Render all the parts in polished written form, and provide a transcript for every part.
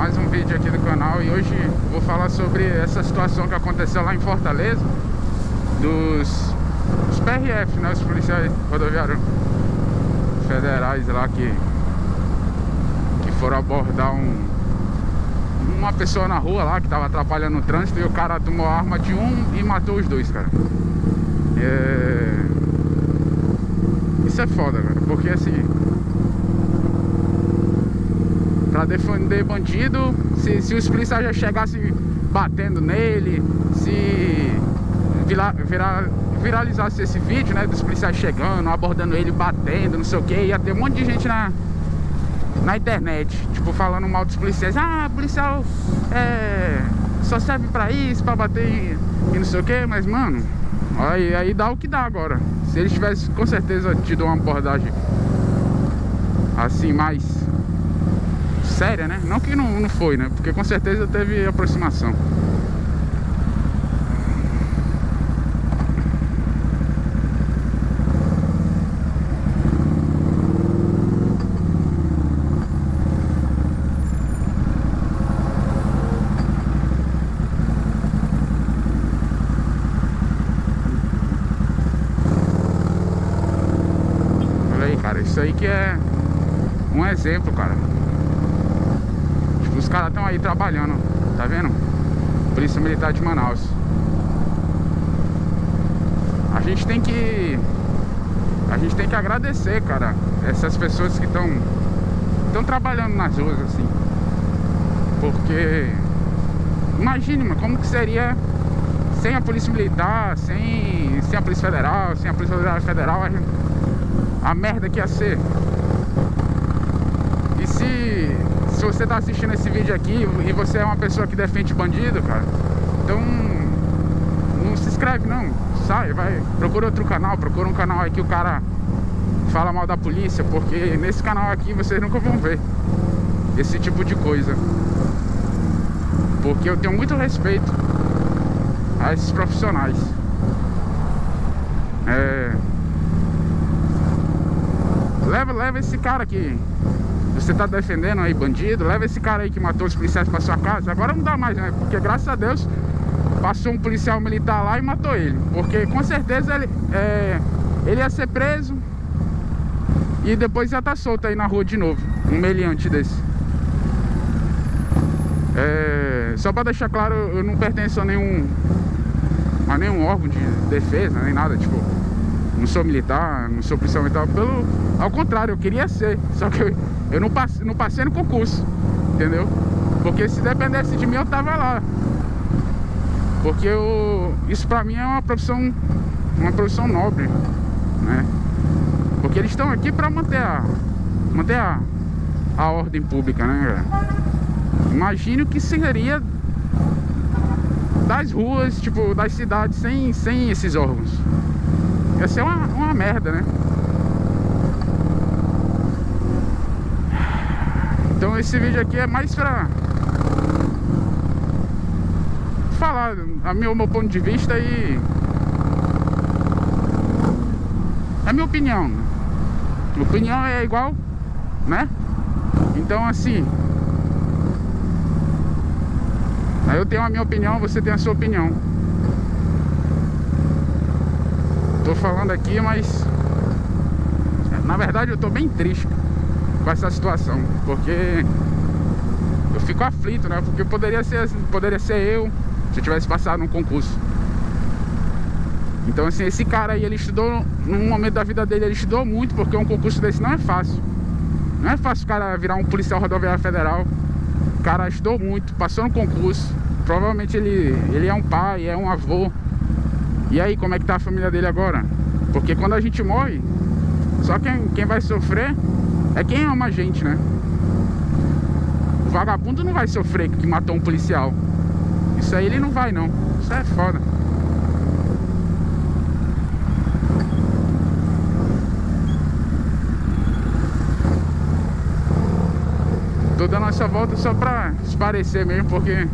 Mais um vídeo aqui do canal, e hoje vou falar sobre essa situação que aconteceu lá em Fortaleza dos PRF, né, os policiais rodoviários federais lá que foram abordar uma pessoa na rua lá que tava atrapalhando o trânsito, e o cara tomou a arma de um e matou os dois, cara. Isso é foda, cara, porque assim, pra defender bandido, se os policiais já chegassem batendo nele, se viralizasse esse vídeo, né, dos policiais chegando, abordando ele, batendo, não sei o que, ia ter um monte de gente na internet, tipo, falando mal dos policiais. Ah, policial só serve pra isso, pra bater e não sei o que. Mas, mano, aí dá o que dá agora. Se eles tivessem, com certeza, tido uma abordagem assim, mais séria, né? Não que não foi, né? Porque com certeza teve aproximação. Isso aí que é um exemplo, cara. Tipo, os caras estão aí trabalhando, tá vendo? Polícia Militar de Manaus. A gente tem que agradecer, cara, essas pessoas que estão trabalhando nas ruas, assim. Porque imagine, mano, como que seria sem a Polícia Militar, sem a Polícia Federal, sem a Polícia Rodoviária Federal, a merda que ia ser. E se você tá assistindo esse vídeo aqui e você é uma pessoa que defende bandido, cara, então não se inscreve não, sai, vai, procura outro canal, procura um canal aí que o cara fala mal da polícia, porque nesse canal aqui vocês nunca vão ver esse tipo de coisa, porque eu tenho muito respeito a esses profissionais. Leva esse cara que você tá defendendo aí, bandido. Leva esse cara aí que matou os policiais pra sua casa. Agora não dá mais, né? Porque graças a Deus passou um policial militar lá e matou ele. Porque com certeza ele ia ser preso e depois ia tá solto aí na rua de novo. Um meliante desse. Só pra deixar claro, eu não pertenço a nenhum órgão de defesa, nem nada, tipo. Não sou militar, não sou policial militar, ao contrário, eu queria ser. Só que eu não passei no concurso, entendeu? Porque se dependesse de mim, eu tava lá. Porque isso pra mim é uma profissão nobre, né? Porque eles estão aqui pra manter a ordem pública, né, cara? Imagine o que seria das ruas, tipo, das cidades sem esses órgãos. Ia ser uma merda, né? Então esse vídeo aqui é mais pra falar o meu ponto de vista e a minha opinião. Opinião é igual, né? Então assim, aí eu tenho a minha opinião, você tem a sua opinião. Tô falando aqui, mas na verdade eu tô bem triste com essa situação, porque eu fico aflito, né? Porque poderia ser eu, se eu tivesse passado num concurso. Então assim, esse cara aí, ele estudou, num momento da vida dele ele estudou muito, porque um concurso desse não é fácil. Não é fácil o cara virar um policial rodoviário federal. O cara estudou muito, passou no concurso. Provavelmente ele é um pai, é um avô. E aí, como é que tá a família dele agora? Porque quando a gente morre, só quem vai sofrer é quem ama a gente, né? O vagabundo não vai sofrer que matou um policial. Isso aí ele não vai, não. Isso é foda. Tô dando essa volta só pra esparecer mesmo, porque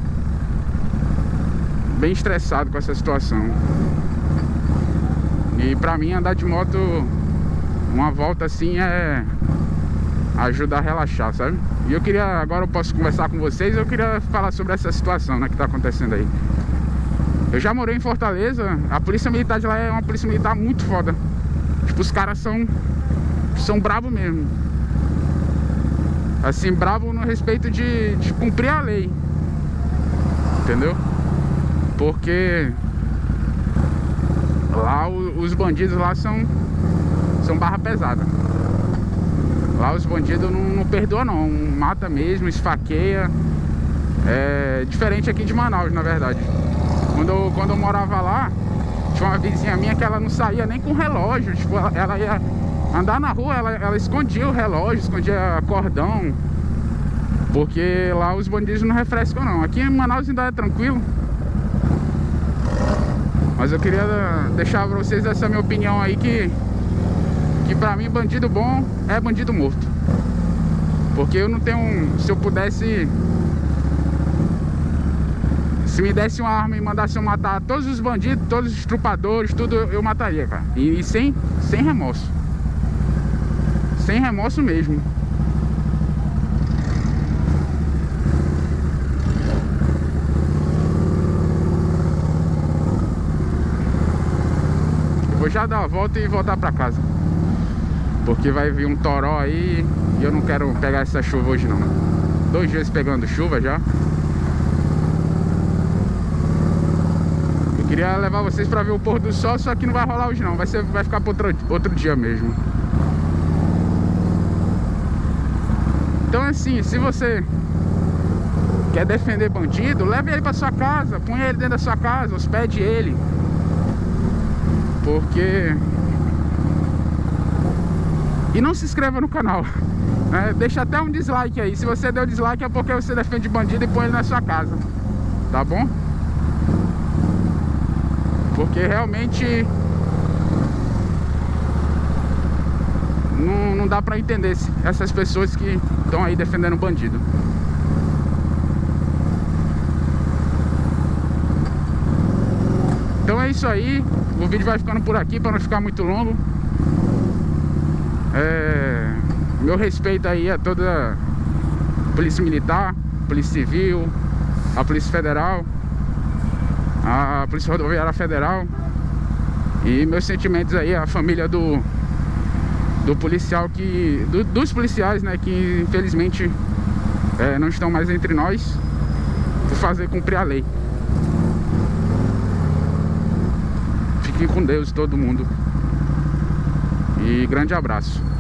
bem estressado com essa situação. E pra mim, andar de moto uma volta assim ajuda a relaxar, sabe? E eu queria, agora eu posso conversar com vocês, eu queria falar sobre essa situação, né, que tá acontecendo aí. Eu já morei em Fortaleza, a polícia militar de lá é uma polícia militar muito foda. Tipo, os caras são bravos mesmo. Assim, bravo no respeito de cumprir a lei, entendeu? Porque lá os bandidos lá são barra pesada. Lá os bandidos não perdoam não, mata mesmo, esfaqueia. É diferente aqui de Manaus, na verdade. Quando eu morava lá, tinha uma vizinha minha que ela não saía nem com relógio. Tipo, ela ia andar na rua, ela escondia o relógio, escondia cordão. Porque lá os bandidos não refrescam não. Aqui em Manaus ainda é tranquilo. Mas eu queria deixar pra vocês essa minha opinião aí, que pra mim bandido bom é bandido morto. Porque eu não tenho... Se eu pudesse... Se me desse uma arma e mandasse eu matar todos os bandidos, todos os estrupadores, tudo, eu mataria, cara. E sem remorso. Sem remorso mesmo. Eu vou já dar uma volta e voltar pra casa. Porque vai vir um toró aí e eu não quero pegar essa chuva hoje não. 2 dias pegando chuva já. Queria levar vocês pra ver o pôr do sol, só que não vai rolar hoje não, vai ficar para outro dia mesmo. Então assim, se você quer defender bandido, leve ele pra sua casa, põe ele dentro da sua casa, hospede ele. Porque... E não se inscreva no canal, né? Deixa até um dislike aí, se você deu dislike é porque você defende bandido e põe ele na sua casa, tá bom? Porque realmente não dá pra entender essas pessoas que estão aí defendendo o bandido. Então é isso aí. O vídeo vai ficando por aqui pra não ficar muito longo. Meu respeito aí a toda a Polícia Militar, Polícia Civil, a Polícia Federal, a Polícia Rodoviária Federal, e meus sentimentos aí a família do policial que... Dos policiais, né, que infelizmente não estão mais entre nós, por fazer cumprir a lei. Fiquem com Deus todo mundo e grande abraço.